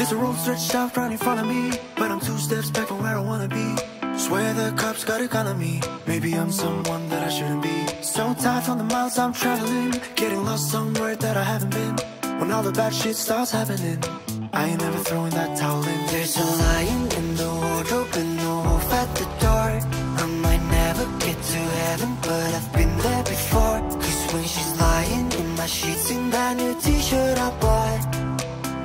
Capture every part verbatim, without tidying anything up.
There's a road stretched out right in front of me, but I'm two steps back from where I wanna be. Swear the cops got a gun on me. Maybe I'm someone that I shouldn't be. So tired from the miles I'm traveling, getting lost somewhere that I haven't been. When all the bad shit starts happening, I ain't never throwing that towel in. There's a lion in the wardrobe and a wolf at the door. I might never get to heaven, but I've been there before. Cause when she's lying in my sheets in that new t-shirt I bought,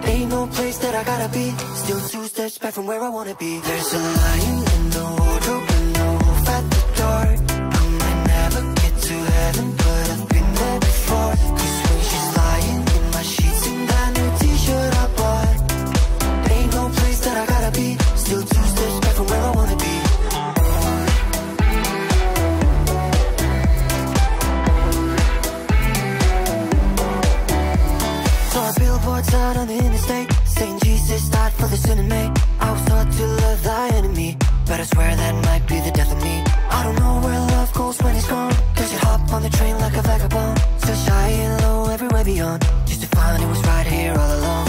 ain't no place that I gotta be. Still two steps back from where I wanna be. There's a lion in the wardrobe and a wolf at the door. I might never get to heaven, but I've been there before. Cause when she's lying in my sheets in that new t-shirt I bought, ain't no place that I gotta be. Still two steps back from where I wanna be. Out on the interstate, saying Jesus died for the sin in me. I was taught to love thy enemy, but I swear that might be the death of me. I don't know where love goes when it's gone. Does it hop on the train like a vagabond? Still shy and low everywhere beyond, just to find it was right here all along.